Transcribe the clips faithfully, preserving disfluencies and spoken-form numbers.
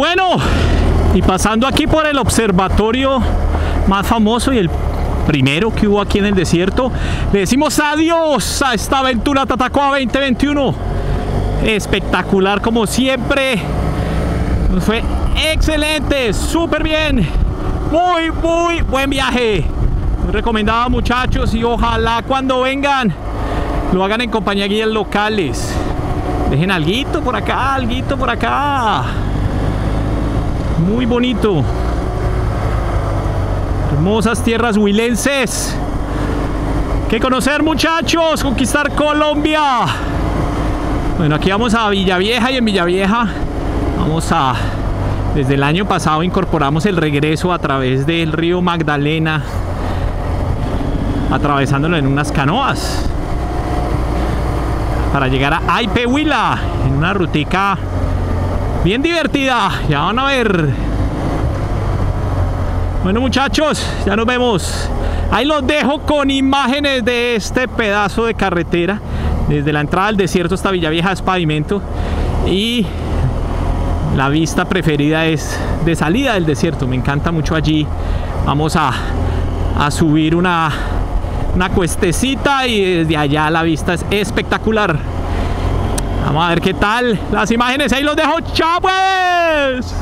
bueno, y pasando aquí por el observatorio más famoso y el primero que hubo aquí en el desierto, le decimos adiós a esta aventura Tatacoa veinte veintiuno. Espectacular como siempre, nos fue excelente, súper bien, muy muy buen viaje, muy recomendado muchachos, y ojalá cuando vengan lo hagan en compañía de guías locales. Dejen alguito por acá, alguito por acá. Muy bonito. Hermosas tierras huilenses que conocer muchachos, conquistar Colombia. Bueno, aquí vamos a Villavieja, y en Villavieja vamos a, desde el año pasado incorporamos el regreso a través del río Magdalena, atravesándolo en unas canoas para llegar a Aipe, Huila, en una rutica bien divertida, ya van a ver. Bueno muchachos, ya nos vemos. Ahí los dejo con imágenes de este pedazo de carretera, desde la entrada al desierto hasta Villavieja es pavimento, y la vista preferida es de salida del desierto, me encanta mucho allí. Vamos a, a subir una... una cuestecita y desde allá la vista es espectacular. Vamos a ver qué tal las imágenes, ahí los dejo, chao pues.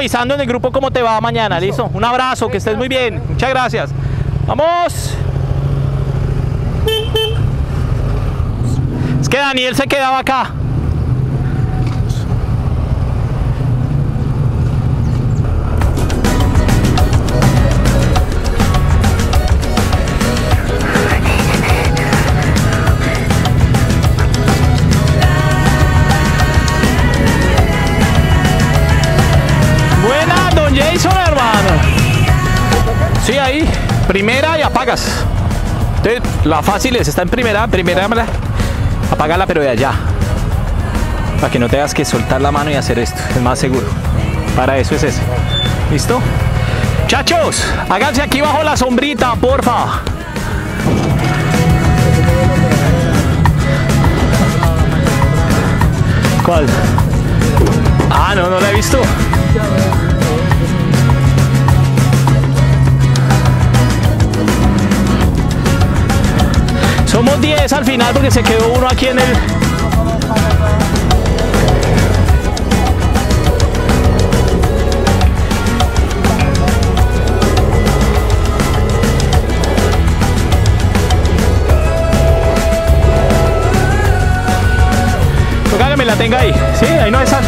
Avisando en el grupo cómo te va mañana, listo. Un abrazo, que estés muy bien, muchas gracias. Vamos. Es que Daniel se quedaba acá. Sí, ahí, primera y apagas. Entonces, la fácil es, está en primera, primera, apágala pero de allá, para que no tengas que soltar la mano y hacer esto, es más seguro. Para eso es eso. ¿Listo? Chachos, háganse aquí bajo la sombrita, porfa. ¿Cuál? Ah, no, no la he visto. Somos diez al final porque se quedó uno aquí en el... Toca que me la tenga ahí. Sí, ahí no es sal.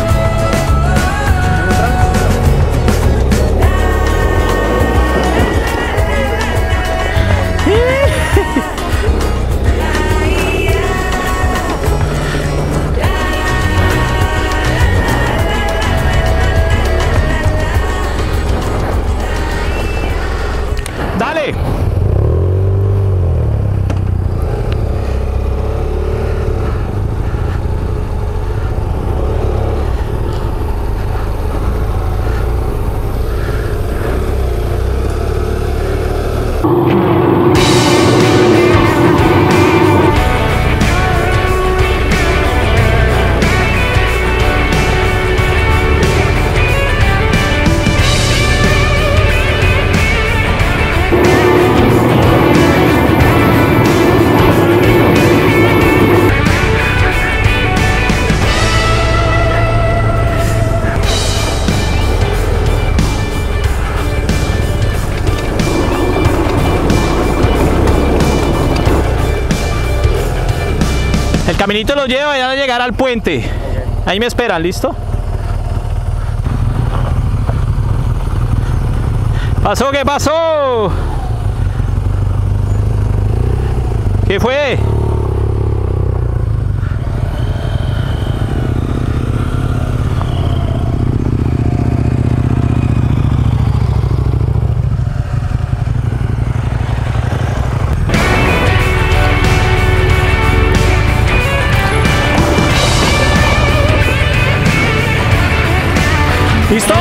caminito lo lleva ya a llegar al puente. Ahí me esperan, ¿listo? ¿Pasó? ¿Qué pasó? ¿Qué fue? ¿Listo?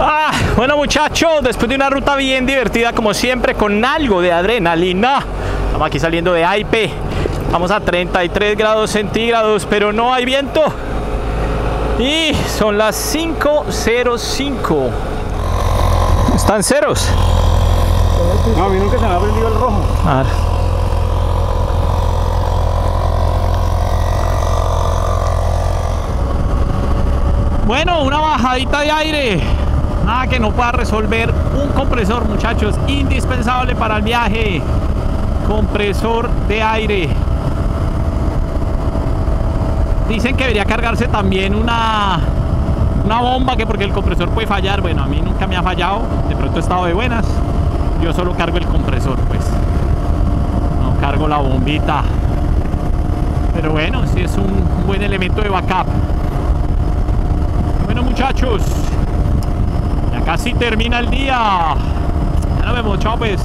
Ah, bueno, muchachos, después de una ruta bien divertida como siempre, con algo de adrenalina, estamos aquí saliendo de Aipe. Vamos a treinta y tres grados centígrados, pero no hay viento. Y son las cinco cero cinco. Están ceros. No, a mí nunca se me ha prendido el rojo. A ver. Bueno, una bajadita de aire. Nada que no pueda resolver un compresor, muchachos. Indispensable para el viaje. Compresor de aire. Dicen que debería cargarse también una, una bomba, que porque el compresor puede fallar. Bueno, a mí nunca me ha fallado. De pronto he estado de buenas. Yo solo cargo el compresor, pues. No cargo la bombita. Pero bueno, sí es un buen elemento de backup. Bueno, muchachos, ya casi termina el día. Ya nos vemos, chao pues.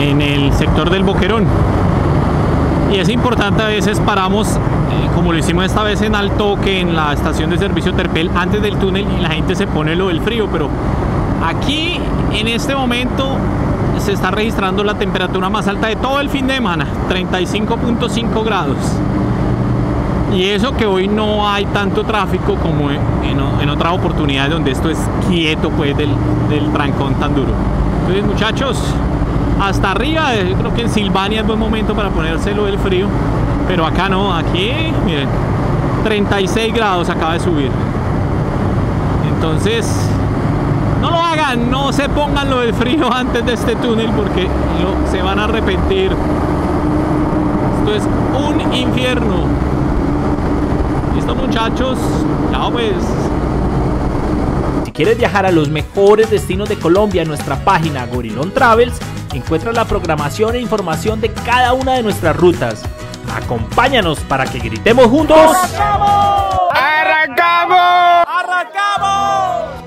En el sector del Boquerón, y es importante, a veces paramos, eh, como lo hicimos esta vez en Altoque, en la estación de servicio Terpel, antes del túnel, y la gente se pone lo del frío, pero aquí en este momento se está registrando la temperatura más alta de todo el fin de semana, treinta y cinco punto cinco grados, y eso que hoy no hay tanto tráfico como en, en otras oportunidades donde esto es quieto, pues, del, del trancón tan duro. Entonces, muchachos, hasta arriba. Yo creo que en Silvania es buen momento para ponérselo del frío, pero acá no, aquí miren, treinta y seis grados acaba de subir. Entonces no lo hagan, no se pongan lo del frío antes de este túnel, porque lo, se van a arrepentir. Esto es un infierno. Listo, muchachos, chao pues. Si quieres viajar a los mejores destinos de Colombia, en nuestra página Gorilon Travels encuentras la programación e información de cada una de nuestras rutas. Acompáñanos para que gritemos juntos. ¡Arrancamos! ¡Arrancamos! ¡Arrancamos!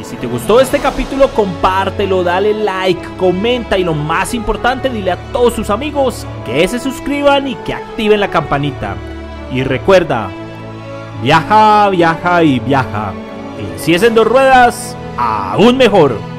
Y si te gustó este capítulo, compártelo, dale like, comenta y lo más importante, dile a todos tus amigos que se suscriban y que activen la campanita. Y recuerda, viaja, viaja y viaja. Y si es en dos ruedas, aún mejor.